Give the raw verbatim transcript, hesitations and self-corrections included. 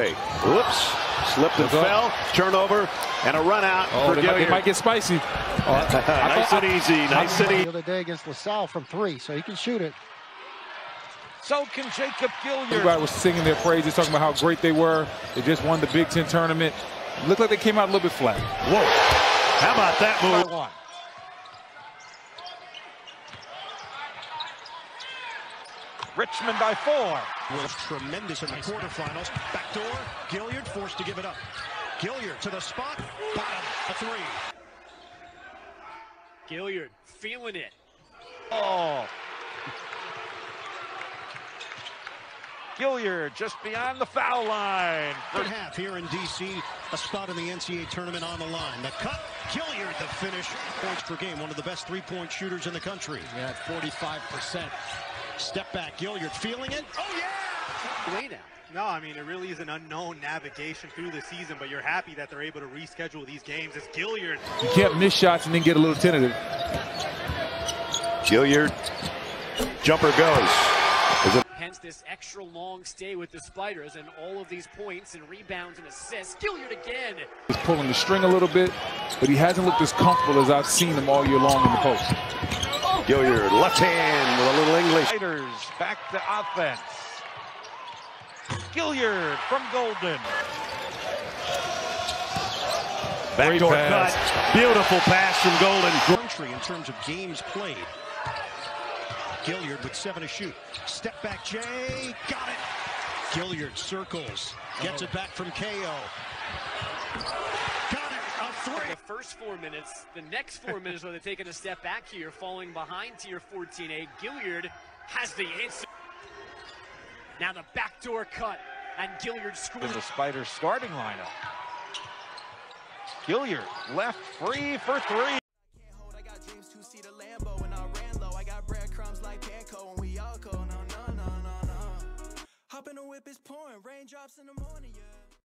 Whoops, slipped and fell, turnover, and a run out oh, for Gilyard. It might get spicy. Nice and easy, nice and easy. The other day against LaSalle from three, so he can shoot it. So can Jacob Gilyard. Everybody was singing their praises, talking about how great they were. They just won the Big Ten tournament. It looked like they came out a little bit flat. Whoa, how about that move? Richmond by four. Was tremendous in the quarterfinals. Backdoor. Gilyard forced to give it up. Gilyard to the spot. Bottom. A three. Gilyard feeling it. Oh. Gilyard just beyond the foul line. Third half here in D C. A spot in the N C double A tournament on the line. The cut. Gilyard the finish. Points per game. One of the best three-point shooters in the country. Yeah, forty-five percent. Step back, Gilyard feeling it. Oh, yeah! Way down. No, I mean, it really is an unknown navigation through the season, but you're happy that they're able to reschedule these games. It's Gilyard. You can't miss shots and then get a little tentative. Gilyard. Jumper goes. It Hence this extra long stay with the Spiders and all of these points and rebounds and assists. Gilyard again. He's pulling the string a little bit, but he hasn't looked as comfortable as I've seen him all year long in the post. Gilyard, left hand with a little English. Spiders back to offense. Gilyard from Golden. Backdoor cut. Beautiful pass from Golden. Country in terms of games played. Gilyard with seven to shoot. Step back, Jay. Got it. Gilyard circles. Gets it back from K O. The first four minutes, the next four minutes where they're taking a step back here, falling behind tier fourteen A. Gilyard has the answer. Now the backdoor cut, and Gilyard scores. The Spiders starting lineup. Gilyard left free for three. Hop in the whip is pouring, raindrops in the morning.